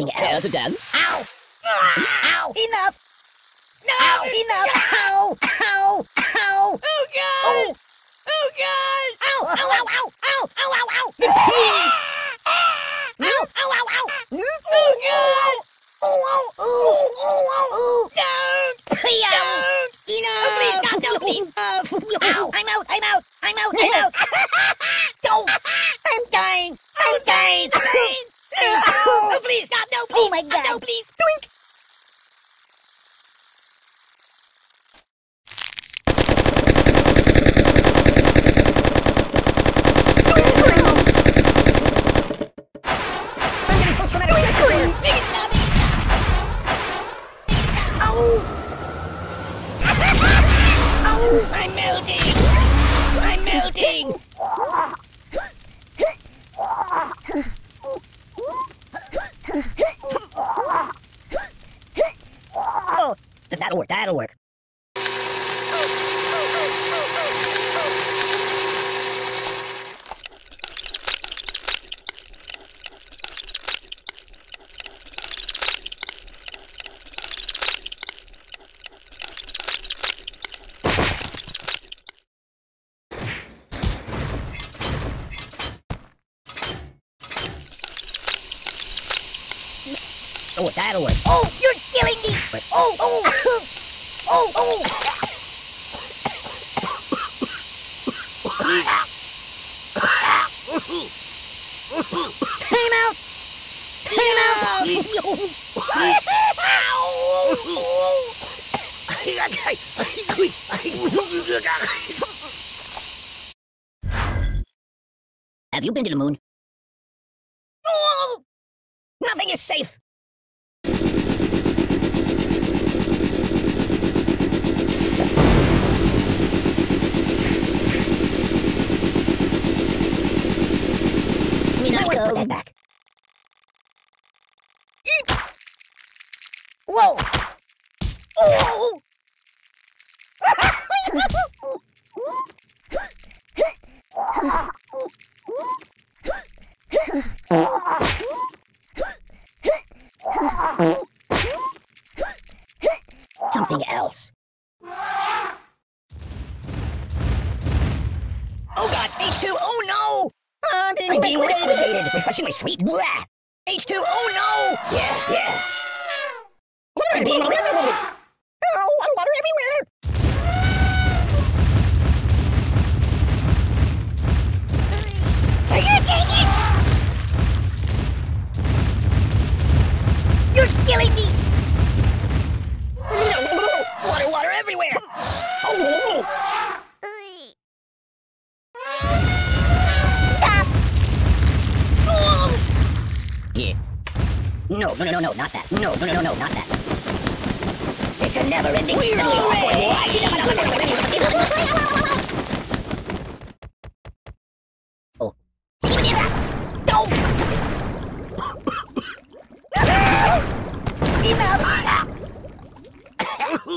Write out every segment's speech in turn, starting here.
Care to dance? Ow! Ow! Enough! No! Ow. Enough! Ow! Ow! Ow! Oh God! Oh God! Ow! Ow! Ow! Ow! Ow! Ow! Ow! The pain! Ow! Ow! Ow! Ow! Oh God! Oh! Oh! Oh! Oh! Don't! Don't! Enough! Oh, please God! No, please! Ow! I'm out! I'm out! I'm out! I'm out! Don't! I'm dying! I'm dying! Oh, please, God, no, please. Oh, my God. No, please. Doink. Oh, I'm melting. I'm melting. That'll work, that'll work. Oh, that'll work. Oh, you're killing me! Oh, oh! Oh, oh! Time out! Time out! Have you been to the moon? Oh, nothing is safe! Put that back. Eep. Whoa! Oh! Something else. Oh God! H2! Oh no! I'm being liquidated! Refreshing my sweet! Blah! H2! Oh no! Yeah, yeah! I'm being liquidated! Oh, water everywhere! Are you taking it? You're killing me! Water, water everywhere! Oh! Yeah. No, not that. No, not that. It's a never-ending story. Oh. Don't! Enough! You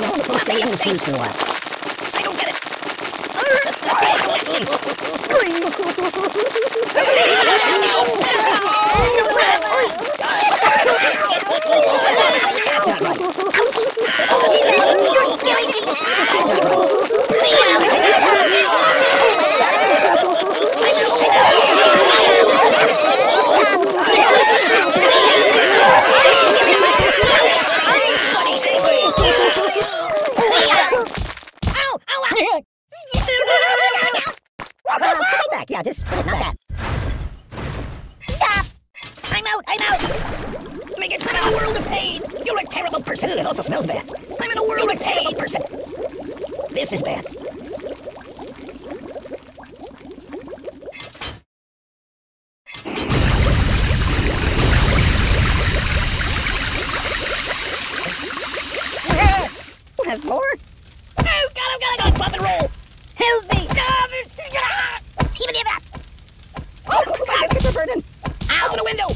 know, the first day in the seems to watch. I don't get it. Yeah, just put it back. Stop! I'm out! I'm out! Make it! I'm in a world of pain! You're a terrible person! It also smells bad! I'm in a world of pain! Person. This is bad. the floor? Oh, God, I'm gonna go pop and roll! Help me! Oh, God, it's super burden! Ow. Open a window! Mama.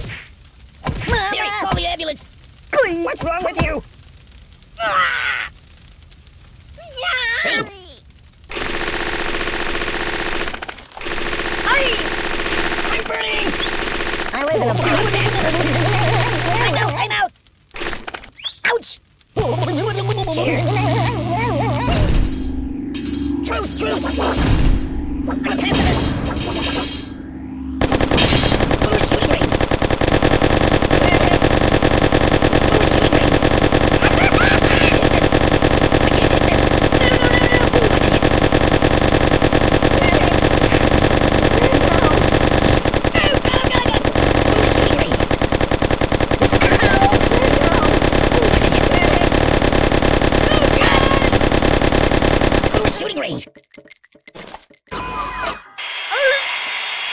Siri, call the ambulance! Please. What's wrong with you? Ah. Yeah. I'm burning! I live in a I'm out! Ouch! Truce, truce! I'm pissed!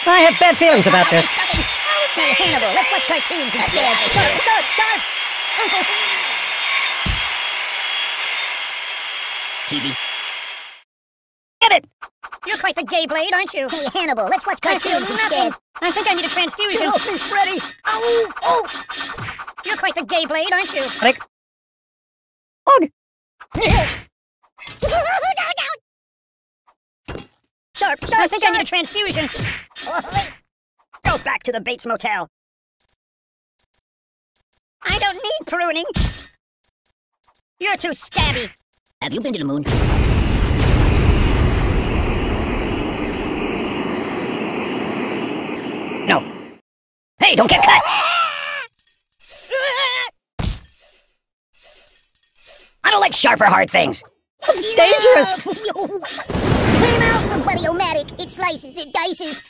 I have bad feelings about this. Now, Hannibal, let's watch cartoons instead. Sharp, sharp, sharp! TV. Get it! You're quite the gay blade, aren't you? Hey, Hannibal, let's watch cartoons instead. I think I need a transfusion. Oh, please, Freddy! Oh, oh! You're quite the gay blade, aren't you? Like... Ugh! Sharp, sharp, I think I need a transfusion. Go back to the Bates Motel. I don't need pruning. You're too scabby. Have you been to the moon? No. Hey, don't get cut! I don't like sharp or hard things. It's dangerous! Clean out the buddy-o-matic. It slices, it dices.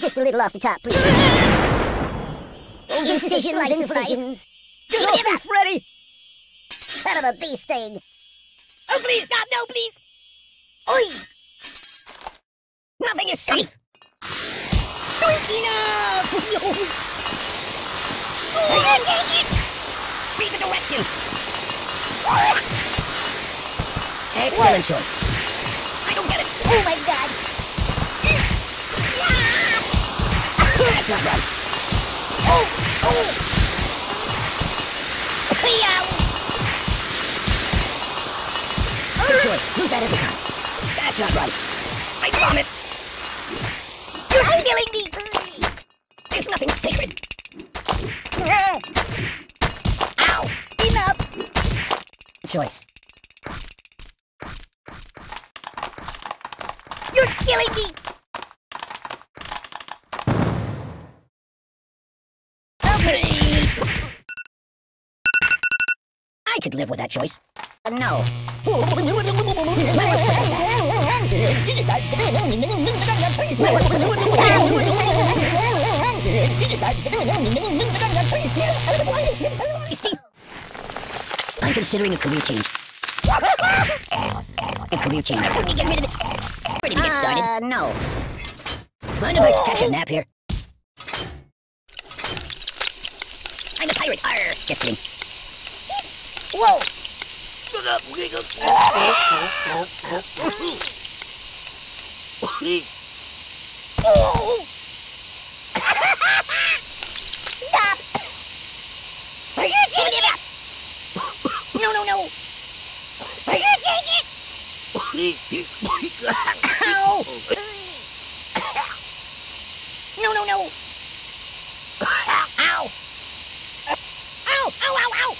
Just a little off the top, please. Incisions, incisions. Get off me, Freddy! Son of a bee sting. Oh, please, God, no, please! Oi! Nothing is safe! Enough! Read the directions! Excellent choice. I don't get it! Oh, my God! That's not right. Oh! Oh! Hey-ow! Good choice. Lose that every time. That's not right. I vomit! You're killing me! There's nothing sacred. Ow! Enough! Good choice. You're killing me! I could live with that choice. No. I'm considering a career change. A career change. Let me get rid of it. Ready to get started? No. Mind if I catch a nap here? I'm a pirate. Arr, just kidding. Whoa! Stop! Are you taking it? No, no, no! Are you taking it? Ow! No, no, no! Ow! Ow, ow, ow, ow!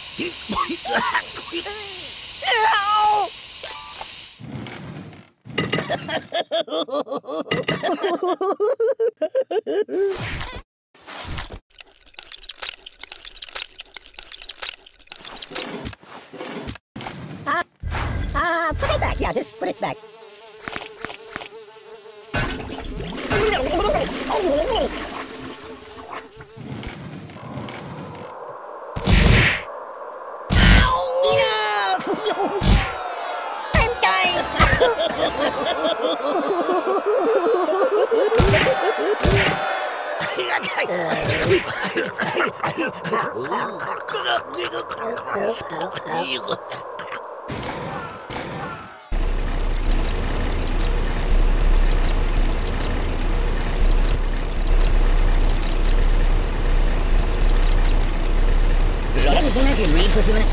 Put it back. Yeah, just put it back. I'm dying! Wait, isn't it?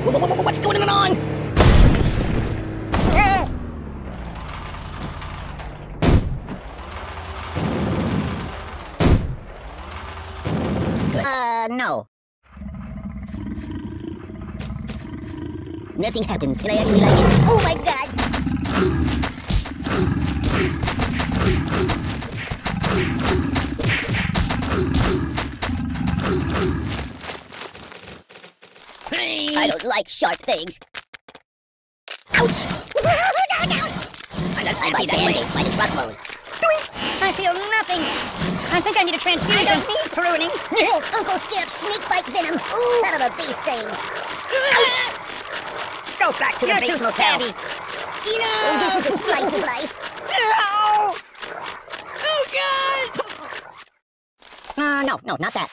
What's going on? No. Nothing happens, and I actually like it. Oh my god! I don't like sharp things. Ouch! No, no! I don't like that way. Might as well close. I feel nothing. I think I need a transfusion. I don't need pruning. Uncle Skip's snake bite venom. Ooh, son of a beast thing. Ouch! Go back to the Bates Motel. No! Oh, this is a slice of life. No! Oh, God! No, not that.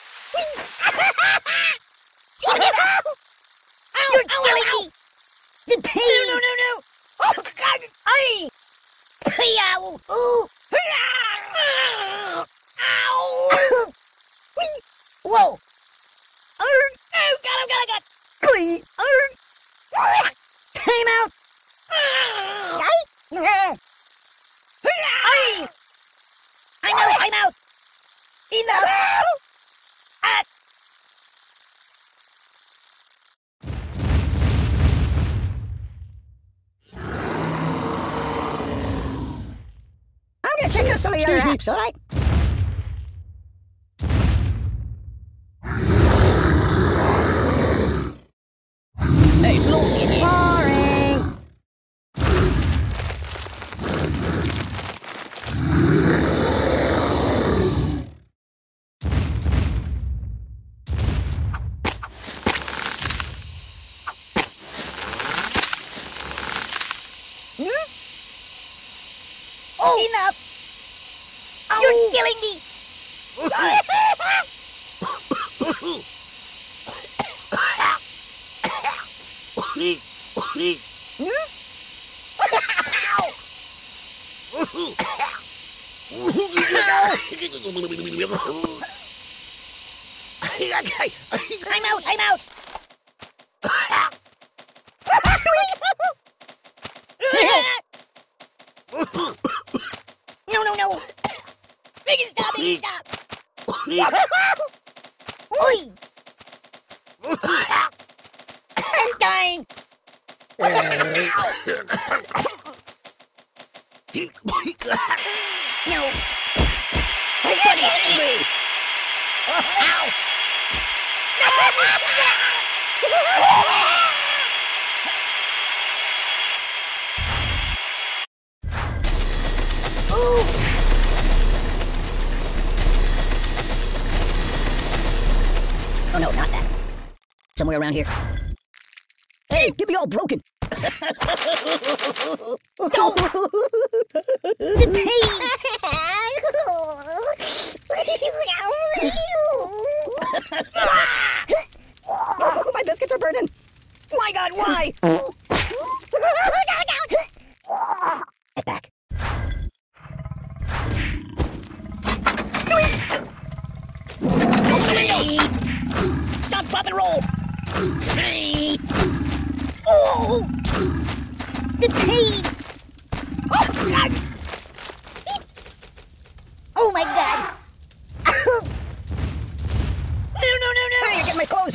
You're killing me! The pain! No! Oh, God! Aye! Ow! Ooh! Ow! Whoa! Oh, God! I got! Time out! Aye! I know! I'm out! Enough! Check out some of the other apps, all right? Hey, it's lonely in here. Boring. Huh? Oh. Enough. You're killing me! I'm out! No! Stop! I'm dying! No! Ow! Oh no, not that. Somewhere around here. Hey, get me all broken. Oh. The pain. Oh, my biscuits are burning. My God, why? Get back. Stop, drop, and roll! Oh! The pain! Oh, God! Oh, my God! No! Here, get my clothes!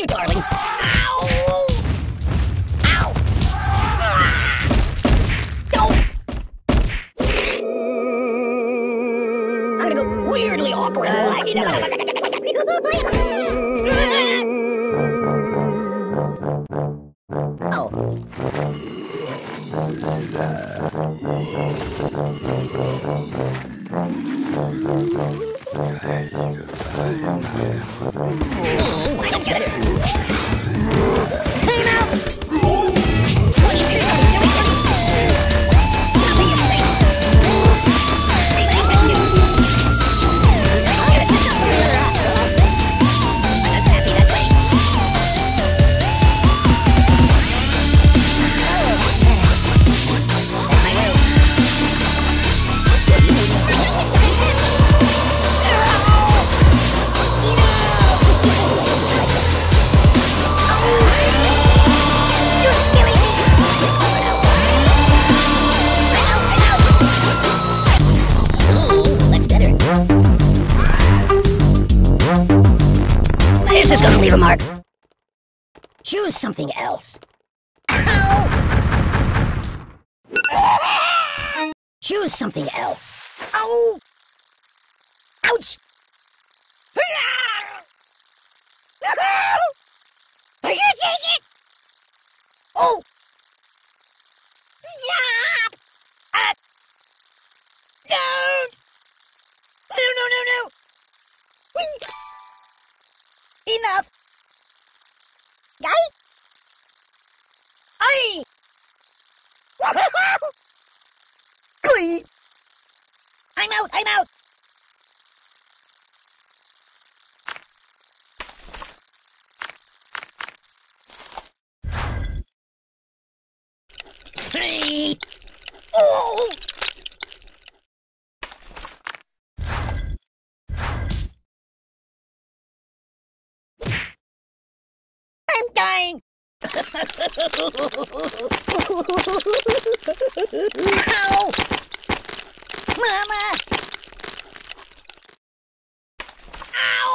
keep arming. Ow! Ow! Ah! Oh! I'm gonna go weirdly awkward. Choose something else. Ow! Choose something else. Ow! Ouch! Are you taking it? Oh! Stop! Don't! No! Enough! Aye! I'm out! Hey! Oh! Ow! Mama! Ow!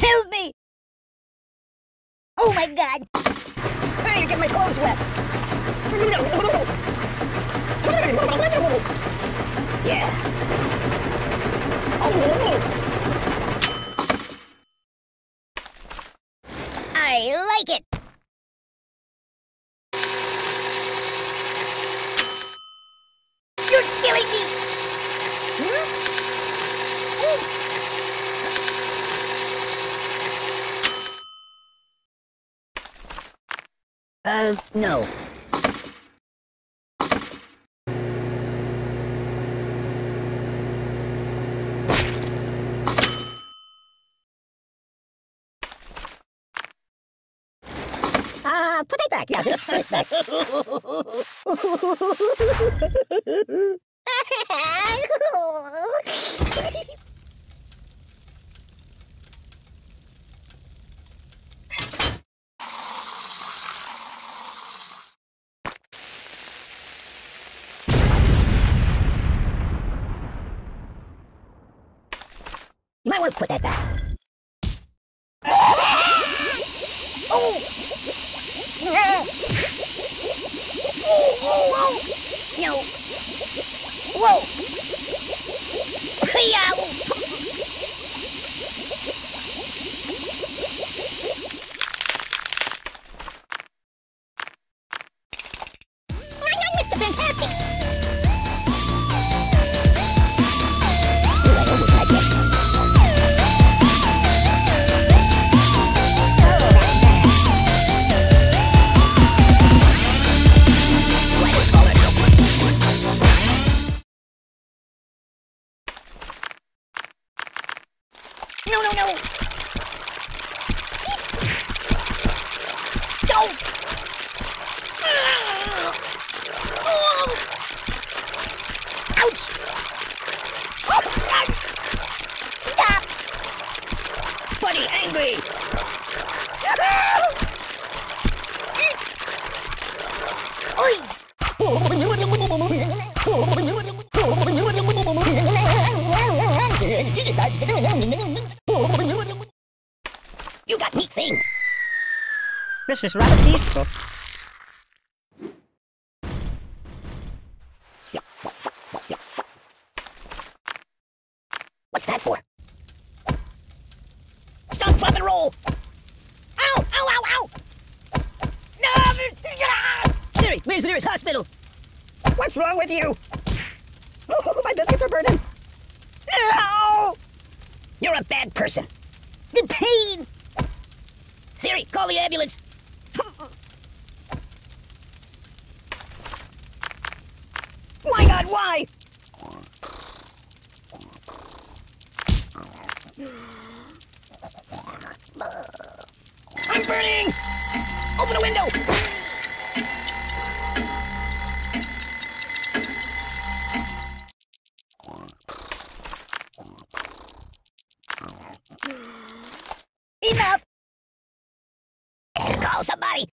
Help me! Oh my God! Hey, get my clothes wet! Yeah! Oh! I like it. You're killing me. Hmm? No. Put that back. Yeah, just put it back. You might want to put that back. Oh! Whoa! No! Whoa! I'm Mr. Fantastic! You got neat things. This is rather peaceful. What's that for? Stop, drop, and roll! Ow! Ow! Ow! Ow! No! Siri, where's the nearest hospital? What's wrong with you? Oh, my biscuits are burning. Ow! You're a bad person. The pain! Siri, call the ambulance. My God, why? I'm burning! Open a window! Enough! Call somebody!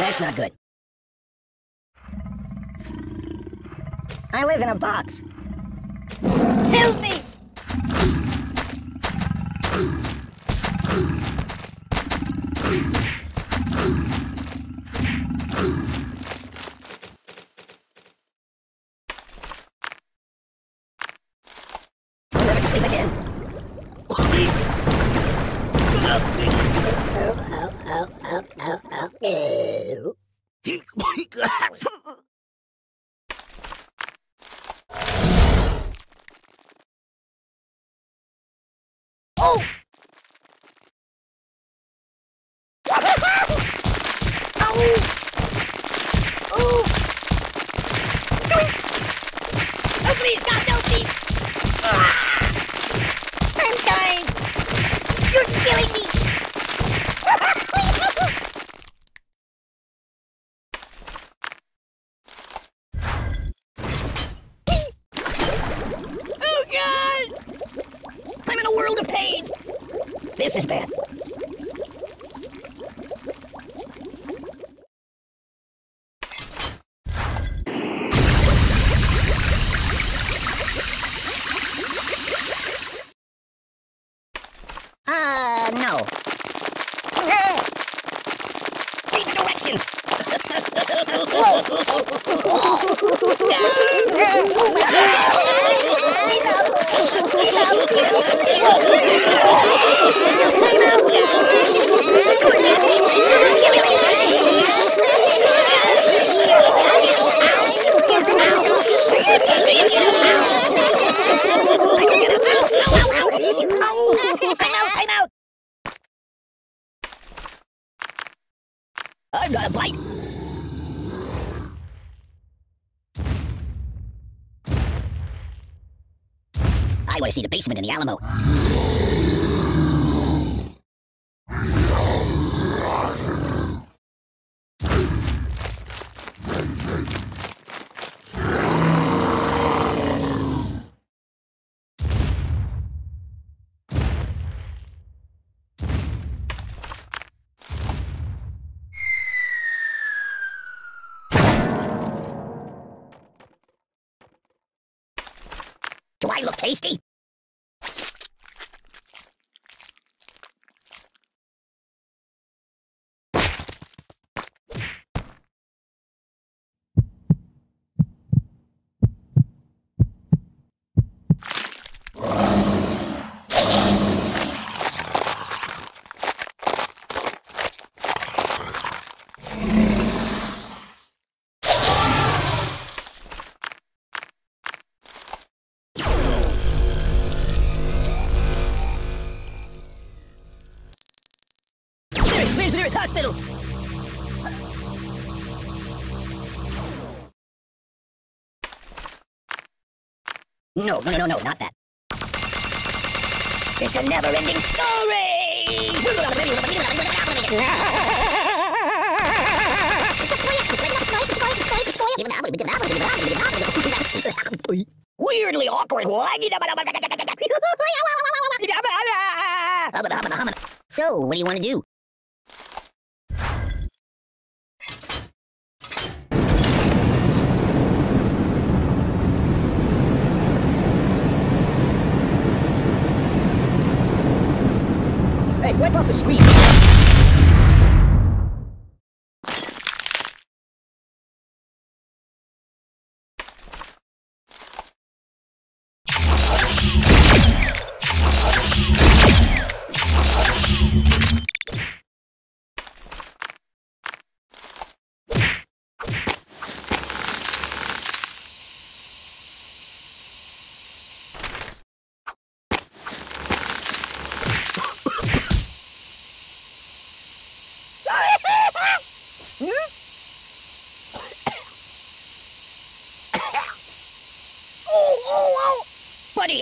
That's not good. I live in a box. Help me! I'll never sleep again. Oh! Oh! This is bad. No. Read the directions! Whoa! Enough! Enough! I'm out! I've got a bite! I want to see the basement in the Alamo. Do I look tasty? Hospital! No, not that. It's a never-ending story! really awkward one. So, what do you want to do? Hey, wipe off the screen.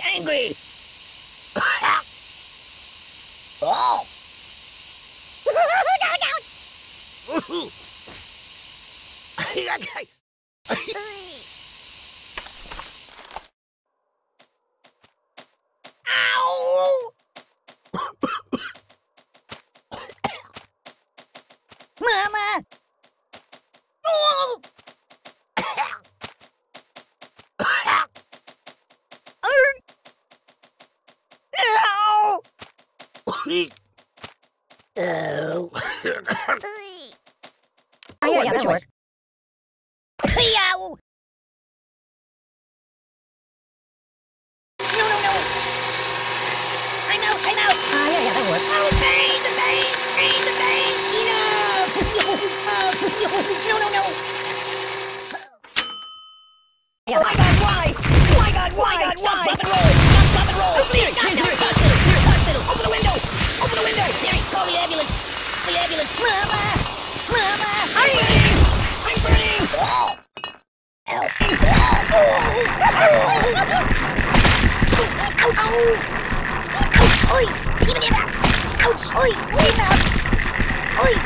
Angry. Oh. No. Ow. Mama. Oh. Oh. Yeah, that works. No, no, no. I'm out, I'm out. Yeah, that works. Oh, pain, the pain, pain, the pain. Enough. No, no, no. Oh, my God, why? Oh, my God, why? God, why? Stop, drop, and roll. Stop, drop, and roll. Please, God, no. Hospital. Open the window. Open the window! Jerry, call the ambulance! The ambulance! Mama! Mama! I'm burning! I'm burning! Oh! Ow! Ouch! Ouch! Ouch! Oi! Give me that! Ouch! Oi! Leave out! Oi! Oi!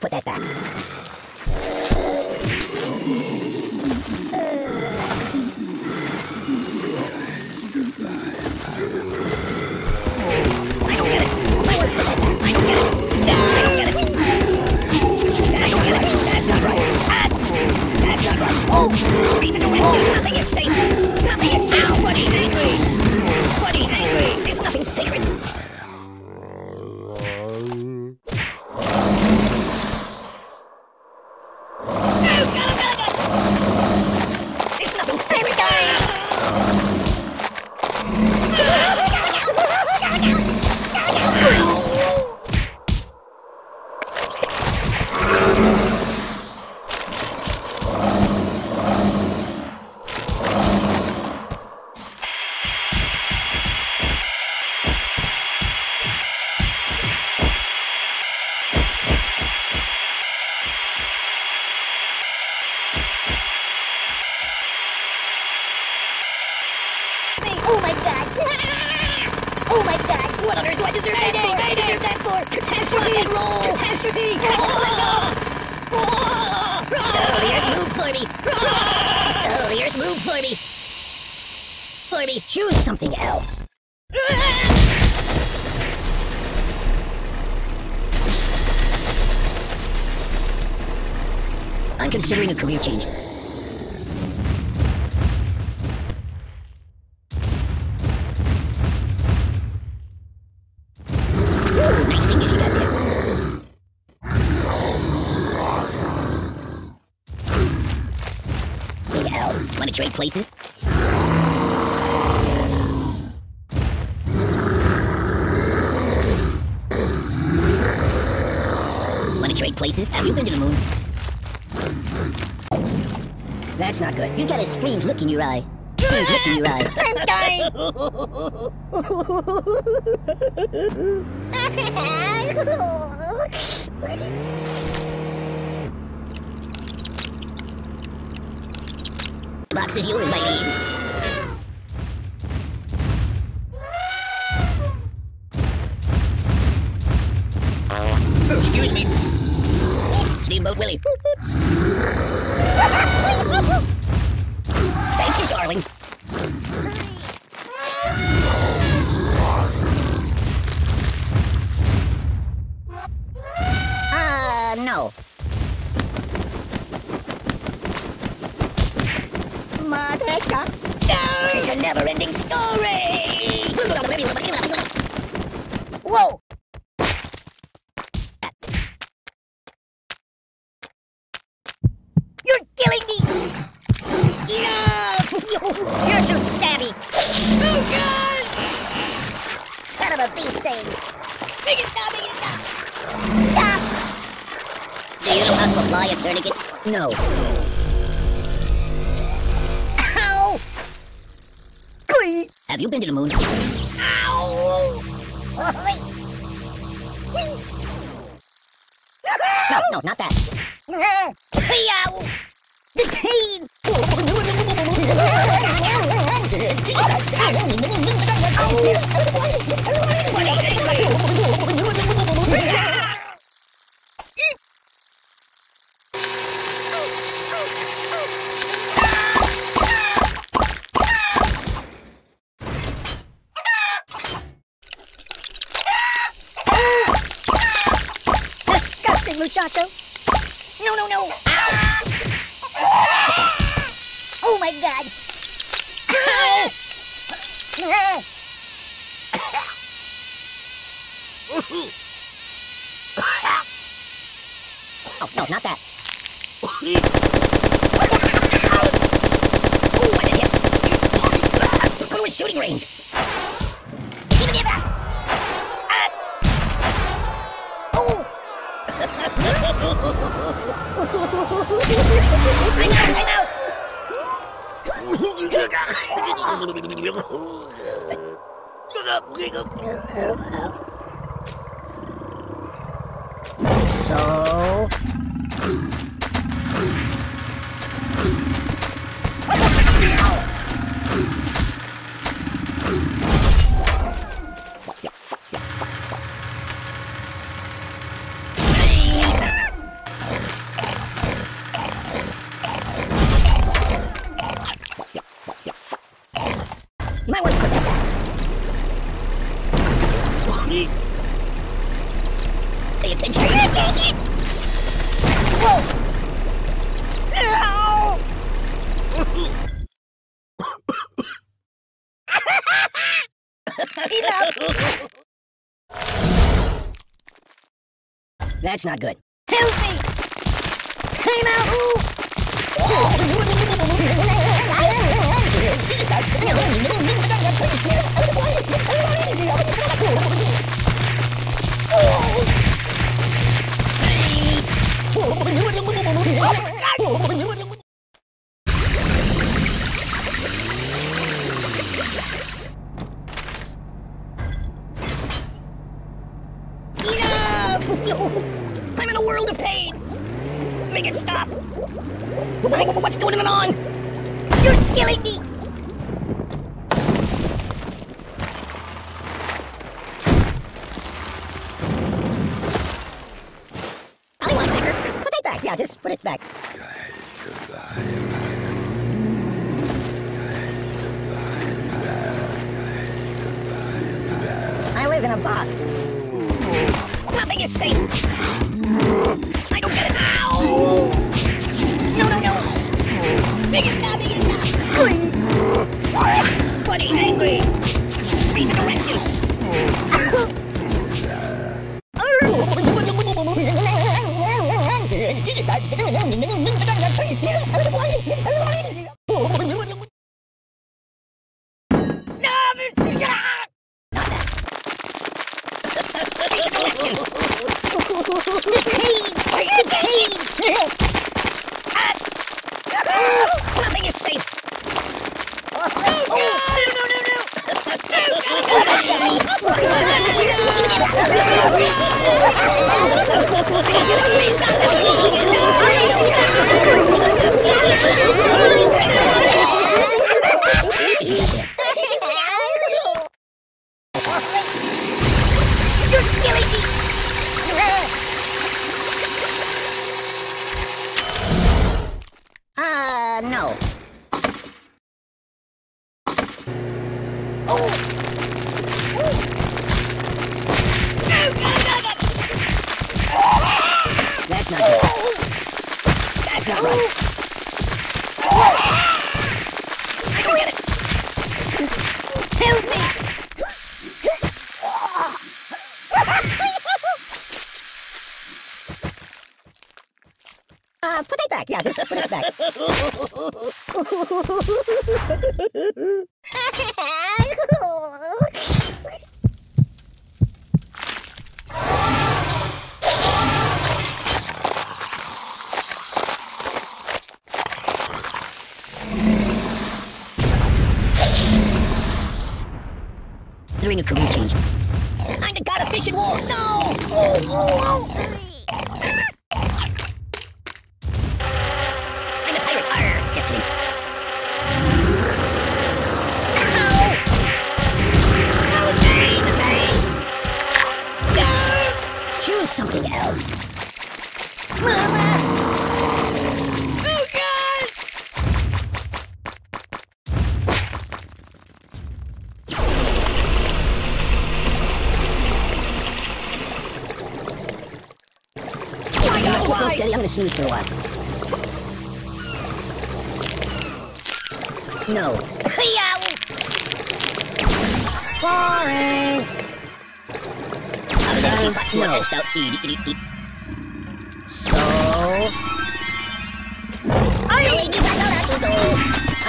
Put that back. Considering a career change. Hey, elves, wanna trade places? Wanna trade places? Have you been to the moon? That's not good. You got a strange look in your eye. Strange look in your eye. I'm dying! Box is yours, my name. Steamboat Willie. Thank you, darling. No. Matryoshka. There's a never-ending story! Whoa! You're killing me! Enough! You're too stabby! Oh, God! Son of a bee sting! Make it stop! Make it stop! Stop! Do you know how to apply a tourniquet? No. Ow! Have you been to the moon? Ow! No, not that. The pain! Muchacho. No, no, no. Oh, my God. Oh, no, not that. Oh, I hit him. Go to a shooting range. So... That's not good. Help me! Hey now! I'm in a world of pain! Make it stop! What's going on? You're killing me! I want it back. Put that back. Yeah, just put it back. I live in a box. Nothing is safe! I don't get it! Ow! No, no, no! Big is not, big is not! Buddy's angry! Read the directions! You're killing me! No. That's not good. That's not right. Whoa. I don't get it. Help me. Put that back. Yeah, just put it back. Doing a career change. I'm the god of fish and wool. No! I'm a pirate. Arr, just kidding. No! Choose something else. Mama! Steady, I'm gonna snooze for a while. No. Boring! No. So...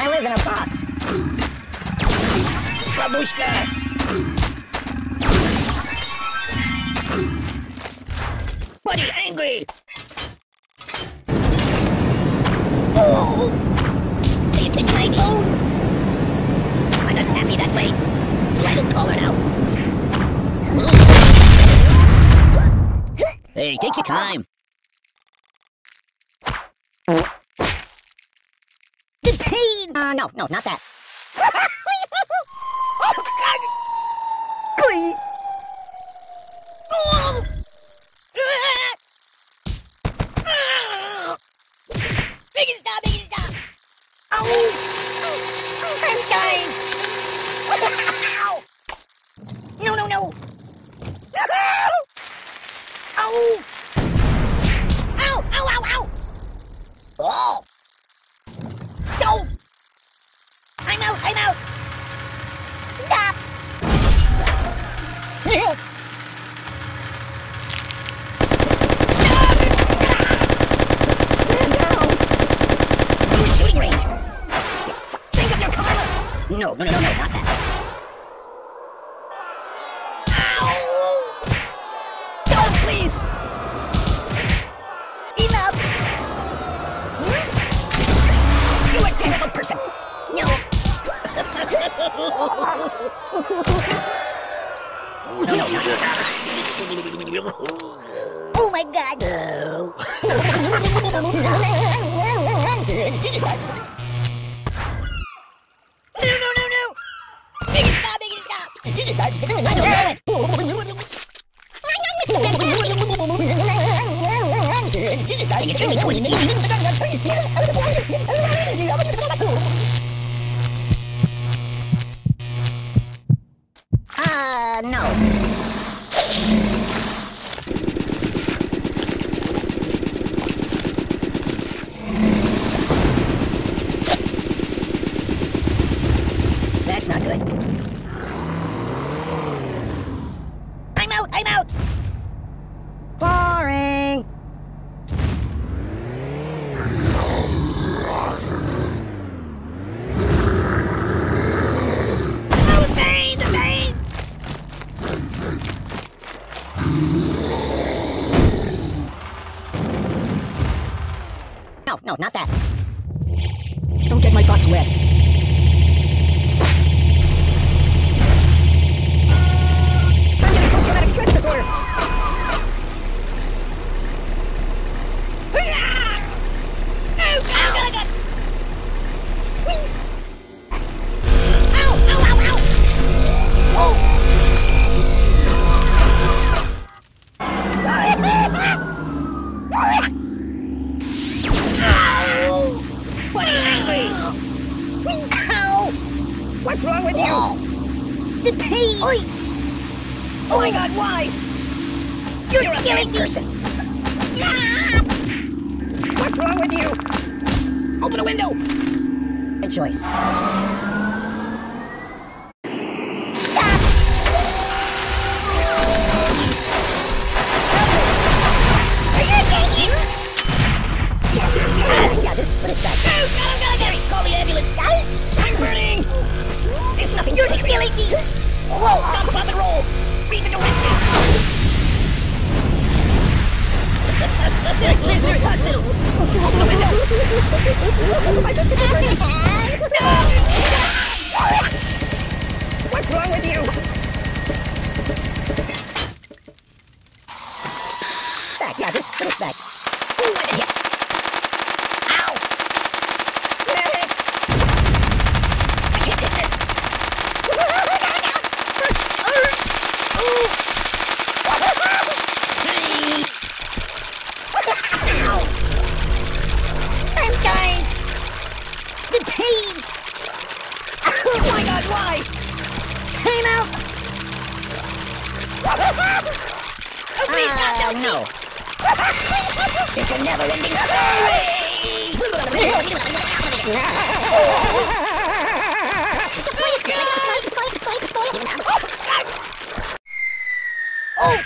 I live in a box. Babushka! Buddy, angry! I'm not happy that way. I look taller now. Hey, take your time. The pain! No, not that. No! Ow! Ow! Ow! Ow! Ow! Oh! No! I'm out! I'm out! Stop! No! You're shooting range! Think of your car! No, not that. Please! Enough! You're a terrible person! No! No. Oh my god! No! Make it stop! No. That's not good. I'm out! Boring! No, not that. Don't get my box wet. I'm getting post-traumatic stress disorder. What are you doing? What's wrong with you? The pain. Oi. Oh my God! Why? You're a killing person. Ah. What's wrong with you? Open a window. Good choice. This is what it's like. Oh, God, I'm gonna get it. Call the ambulance. I'm burning. There's nothing. You're killing me. Whoa. Stop, pop, and roll. Read the directions. There's your hospital. Open the window. I just No! What's wrong with you? Back, yeah, just put it back. Ooh, what the No. It's a never-ending story! Oh!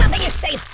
Nothing is safe!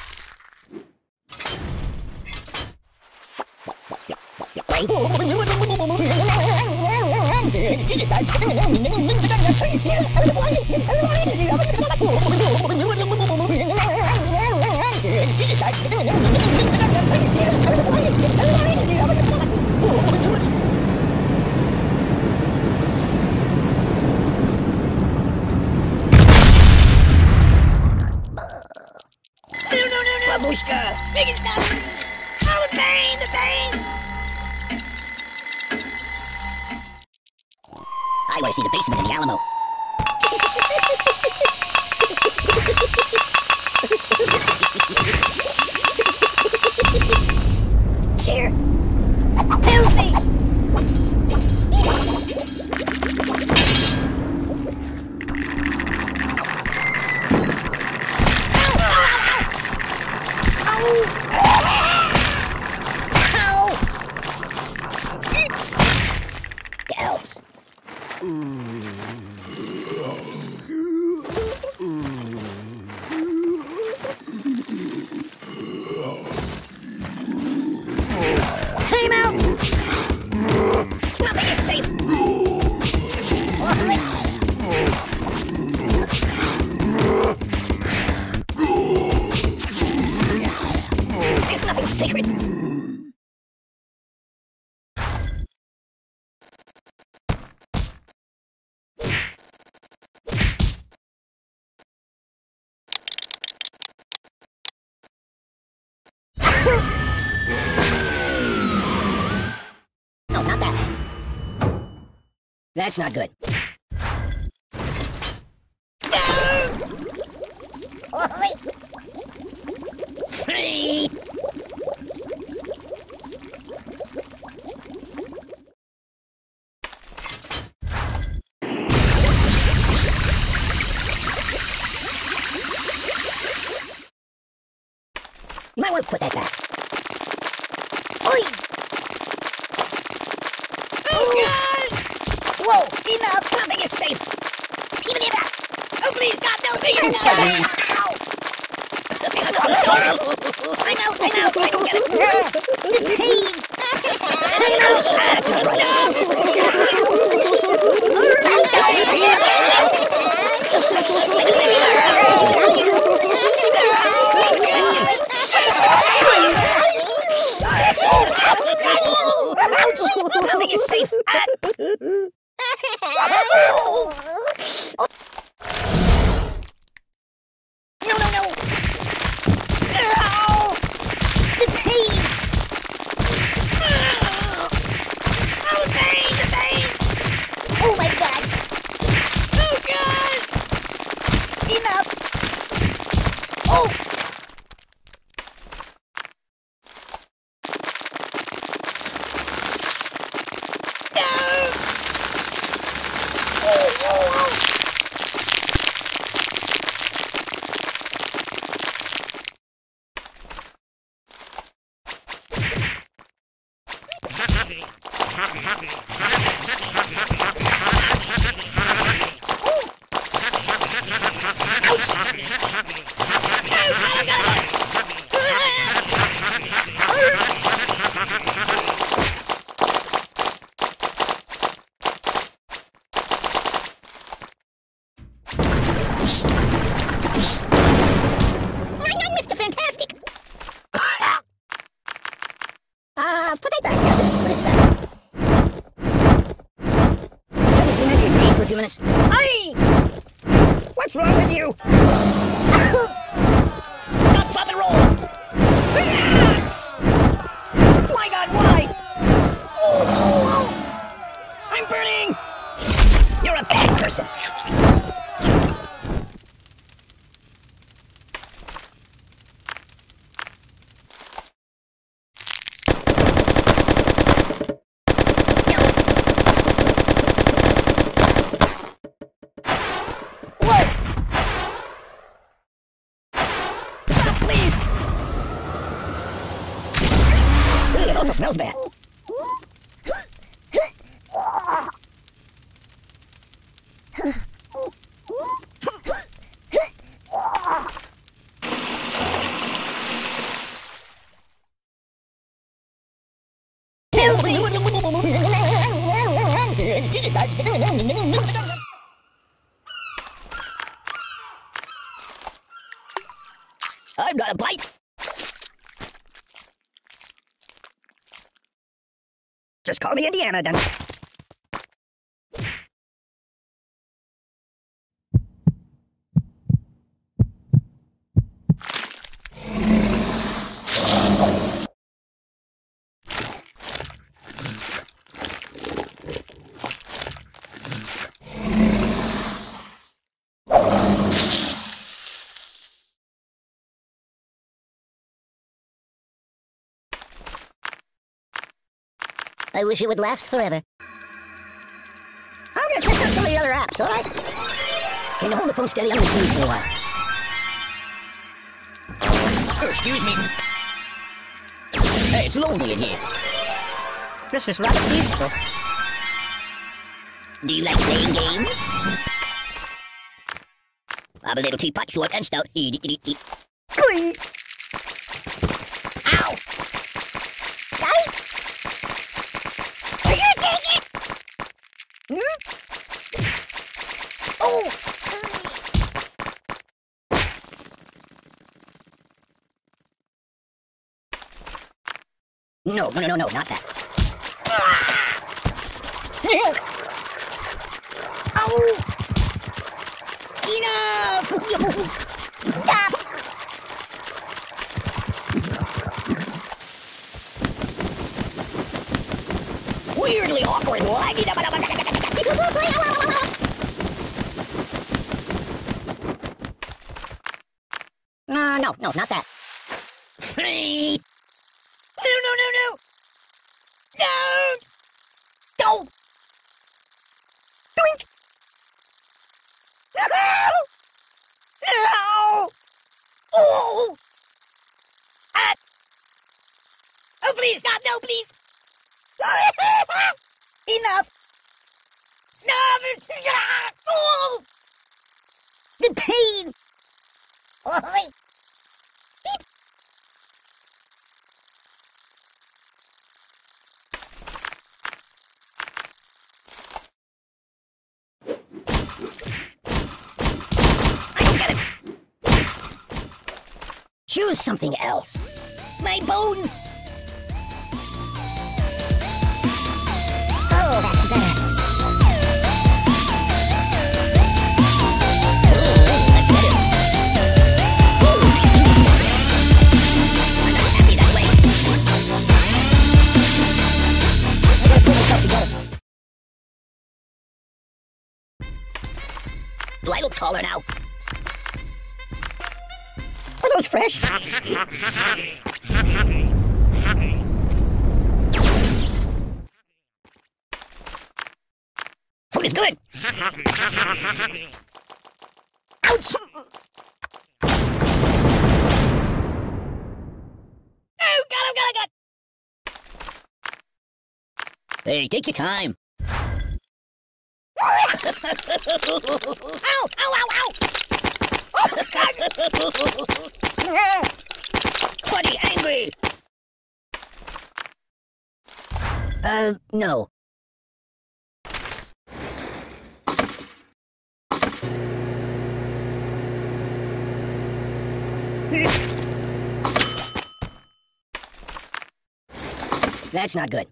Babushka, big and tough. Oh, the pain, the pain. I want to see the basement in the Alamo. Here. Help me! That's not good. Hey. You might want to put that back. Whoa! Enough! Nothing is safe! Even here back! Oh please, God, no! Please, no! Ow! I'm out! I don't get it! The pain! No! Nothing is safe! The pain! Smells bad. I'm not a bite. Just call me Indiana, then. I wish it would last forever. I'm gonna check out some of the other apps, alright? Can you hold the phone steady? I'm gonna use it for a while. Oh, excuse me. Hey, it's lonely in here. This is rather beautiful. Do you like playing games? I'm a little teapot, short and stout. No, not that. Oh! Enough! Stop! Weirdly awkward. No, not that. Choose something else. My bones! Oh, that's better. I'm not happy that way. I gotta pull myself together. Do I look taller now? Those fresh. Food is good. Ouch! Oh God! Hey, take your time. Ow! Ow! Ow! Ow! Oh my God! Pretty angry. No. That's not good.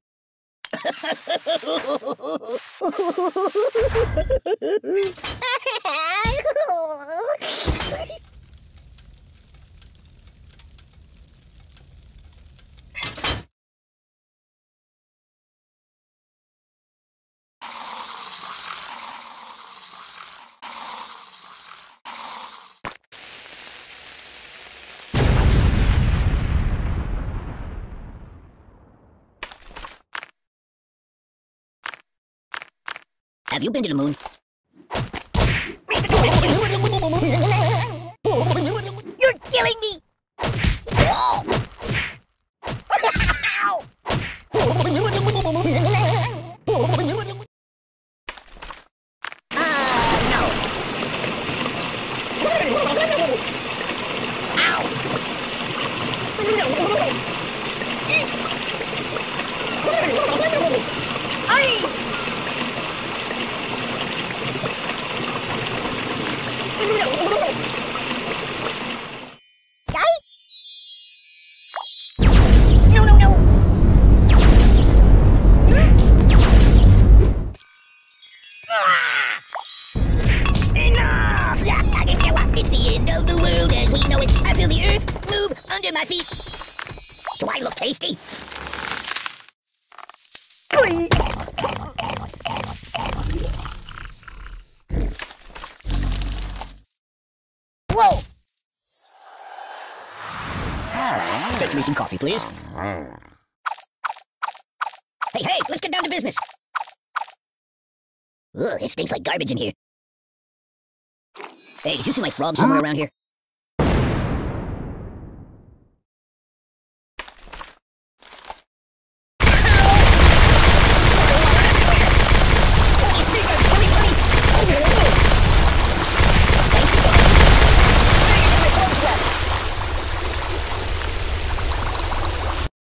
Have you been to the moon? You're killing me! Please? Hey, let's get down to business. Ugh, it stinks like garbage in here. Hey, did you see my frog somewhere around here?